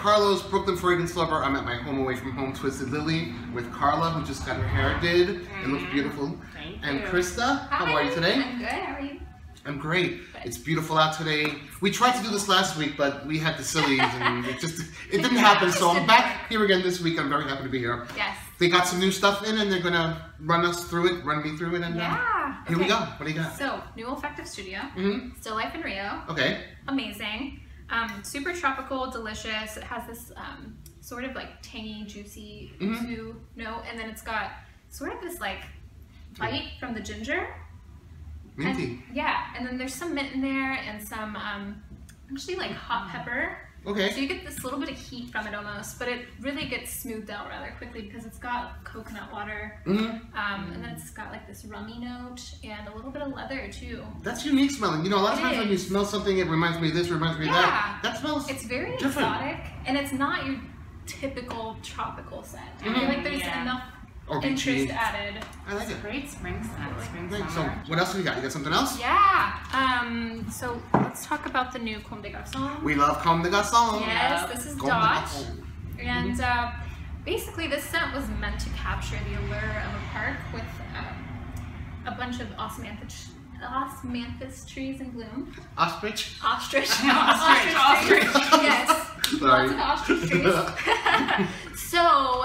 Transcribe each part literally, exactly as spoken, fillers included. Carlos, Brooklyn Fragrance Lover. I'm at my home away from home, Twisted Lily, with Carla, who just got her hair did. It looks beautiful. Thank and you. Krista, how Hi. Are you today? I'm good. How are you? I'm great. Good. It's beautiful out today. We tried to do this last week, but we had the sillies, and it just it didn't happen. So I'm back here again this week. I'm very happy to be here. Yes. They got some new stuff in, and they're gonna run us through it, run me through it, and yeah. Uh, here okay. we go. What do you got? So new Olfactive Studio. Mm-hmm. Still Life in Rio. Okay. Amazing. Um, super tropical, delicious. It has this um, sort of like tangy, juicy mm-hmm. oozoo note, and then it's got sort of this like bite from the ginger. Minty. And, yeah, and then there's some mint in there and some um, actually like hot pepper. Okay. So you get this little bit of heat from it almost, but it really gets smoothed out rather quickly because it's got coconut water, mm-hmm. um, and then it's got like this rummy note and a little bit of leather too. That's unique smelling. You know, a lot of it times is. when you smell something, it reminds me of this, reminds me yeah. of that. That smells It's very different. exotic, and it's not your typical tropical scent. Mm-hmm. I feel like there's yeah. enough Organic. interest added. I like it's it. Great spring scent. Like spring spring so what else do we got? You got something else? Yeah. Um. So let's talk about the new Comme des Garçons. We love Comme des Garçons. Yes. This is Comme Dot. And uh, basically, this scent was meant to capture the allure of a park with um, a bunch of osmanthus osmanthus trees in bloom. Ostrich. Ostrich. Ostrich. Ostrich. Ostrich. Ostrich. Yes. Sorry. Lots of ostrich trees. So.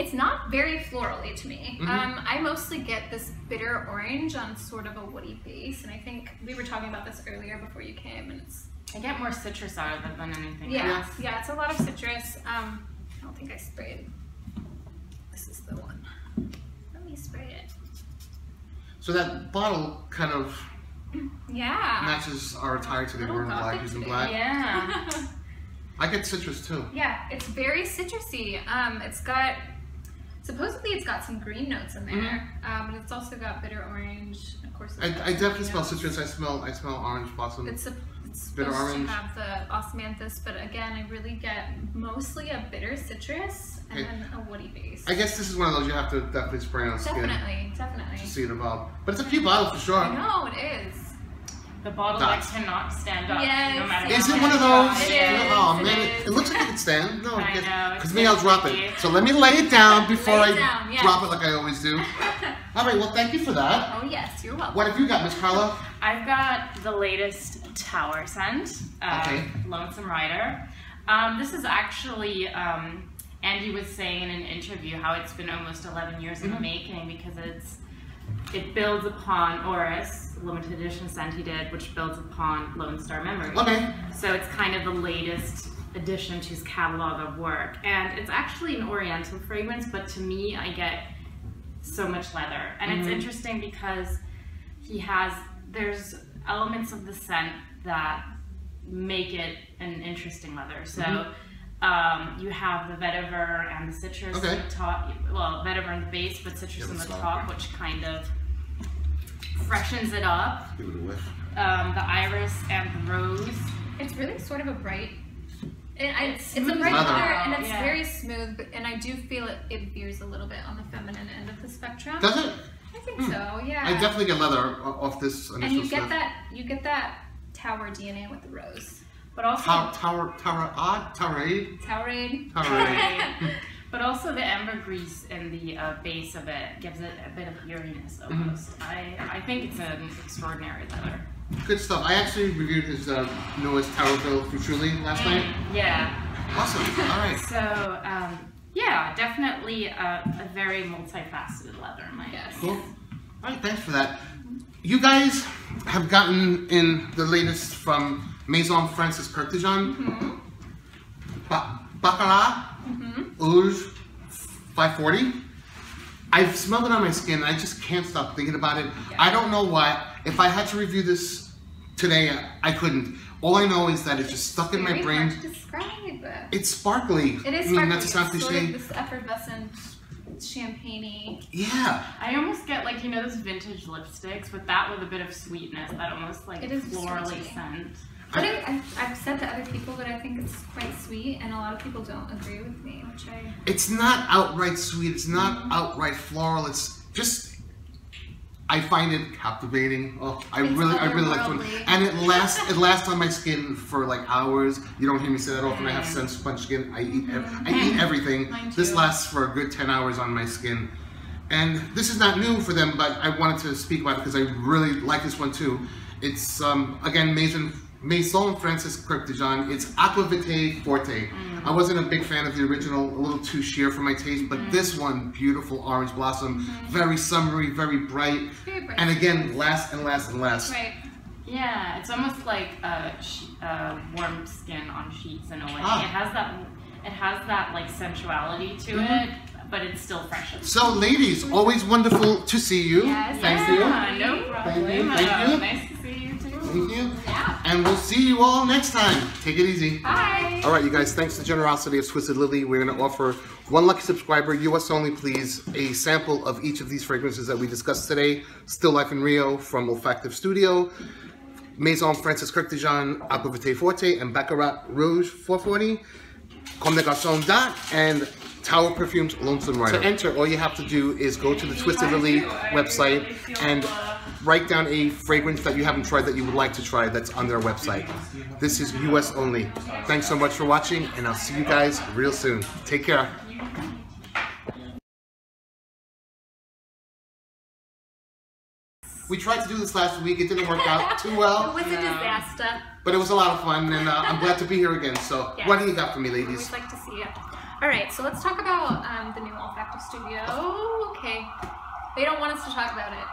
It's not very florally to me. Mm-hmm. um, I mostly get this bitter orange on sort of a woody base, and I think we were talking about this earlier before you came, and it's... I get more citrus out of it than anything yeah, else. Yeah, it's a lot of citrus. Um, I don't think I sprayed. This is the one. Let me spray it. So that bottle kind of yeah. matches our attire today. We're in black, he's in black. Yeah. I get citrus too. Yeah, it's very citrusy. Um, it's got... Supposedly it's got some green notes in there, mm-hmm. um, but it's also got bitter orange. Of course, I, I definitely smell notes. citrus. I smell, I smell orange blossom. It's, a, it's bitter supposed orange. to have the osmanthus, but again, I really get mostly a bitter citrus and okay. then a woody base. I guess this is one of those you have to definitely spray on skin. Definitely, definitely. To see it evolve, but it's a few bottles for sure. I know it is. The bottle that like, cannot stand up. Yes, no matter is it one of those? It is, oh man, it, it looks like it can stand. No, because me, I'll drop it. So let me lay it down before it I down, yeah. drop it like I always do. All right, well, thank you for that. Oh yes, you're welcome. What have you got, Miss Carla? I've got the latest Tauer scent, uh, okay. Lonesome Rider. Um, this is actually um, Andy was saying in an interview how it's been almost eleven years mm-hmm. in the making because it's. It builds upon Orris, limited edition scent he did, which builds upon Lone Star Memories. Okay. So it's kind of the latest addition to his catalog of work. And it's actually an oriental fragrance, but to me, I get so much leather. And mm-hmm. it's interesting because he has, there's elements of the scent that make it an interesting leather. So mm-hmm. um, you have the vetiver and the citrus okay. on the top, well, vetiver in the base, but citrus yeah, on the top, right. which kind of freshens it up. Give it a whiff. Um, the iris and the rose. It's really sort of a bright, it, it's, it's a bright color and it's yeah. very smooth, but, and I do feel it, it veers a little bit on the feminine end of the spectrum. Does it? I think mm. so, yeah. I definitely get leather off this initial And you get stuff. that, you get that Tauer D N A with the rose. But also- Ta Tauer, Tauer, ah, Tauerade? Tauerade. Tauerade. But also the ambergris in the uh, base of it gives it a bit of eeriness almost. Mm-hmm. I, I think it's an extraordinary leather. Good stuff. I actually reviewed his uh, newest Tauer bill through Truly last and, night. Yeah. Awesome. All right. So, um, yeah, definitely a, a very multifaceted leather in my guess. Cool. All right, thanks for that. You guys have gotten in the latest from Maison Francis Kurkdjian. Mm-hmm. ba Baccarat. Rouge five forty. I've smelled it on my skin and I just can't stop thinking about it. Yeah. I don't know why. If I had to review this today, I couldn't. All I know is that it's just stuck in my brain. It's hard to describe. It's sparkly. It is sparkly. I mean, that's a it's sort of this effervescent champagne-y. Yeah. I almost get like, you know, those vintage lipsticks, but that with a bit of sweetness, that almost like it is florally scent. But I, I, I've said to other people that I think it's quite sweet, and a lot of people don't agree with me, which I... It's not outright sweet, it's not mm-hmm. outright floral, it's just... I find it captivating. Oh, I it's really, I really like it. And it lasts, it lasts on my skin for like hours. You don't hear me say that often. I have sun-sponge skin. I eat, I eat everything. This lasts for a good ten hours on my skin. And this is not new for them, but I wanted to speak about it because I really like this one too. It's um, again Maison Maison Francis Kurkdjian. It's Aqua Vitae Forte. Mm. I wasn't a big fan of the original, a little too sheer for my taste, but mm. this one, beautiful orange blossom, mm. very summery, very bright, very bright, and again, lasts and lasts and lasts. Right. Yeah, it's almost like a, a warm skin on sheets in a way. Ah. It has that, it has that like sensuality to mm-hmm. it. But it's still fresh. So ladies, always wonderful to see you. Yes, thank yeah, you. No problem. Thank you. Thank you. Nice to see you too. Thank you. Yeah. And we'll see you all next time. Take it easy. Bye. All right, you guys, thanks to the generosity of Twisted Lily, we're going to offer one lucky subscriber, U S only please, a sample of each of these fragrances that we discussed today. Still Life in Rio from Olfactive Studio, Maison Francis Kurkdjian, Aqua Vitae Forte, and Baccarat Rouge five forty, Comme des Garçons Dot, and Tauer Perfumes Lonesome Rider. To enter, all you have to do is go to the Twisted Lily website and write down a fragrance that you haven't tried that you would like to try that's on their website. This is U S only. Thanks so much for watching, and I'll see you guys real soon. Take care. We tried to do this last week, it didn't work out too well. It was a disaster. But it was a lot of fun, and uh, I'm glad to be here again. So yes. What do you got for me, ladies? I'd like to see it. All right, so let's talk about um, the new Olfactive Studio. Oh, okay. They don't want us to talk about it.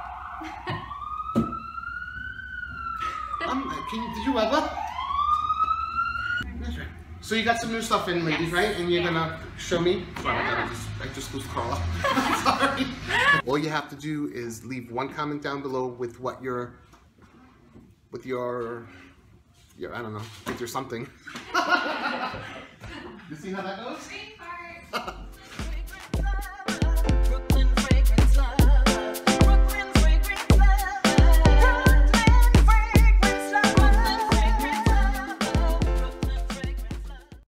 um, can you, did you ever? That's right. So you got some new stuff in, ladies, yes. right? And you're yeah. gonna show me? Yeah. I just lose Carla. Sorry. All you have to do is leave one comment down below with what your, with your, your I don't know, with your something. You see how that goes?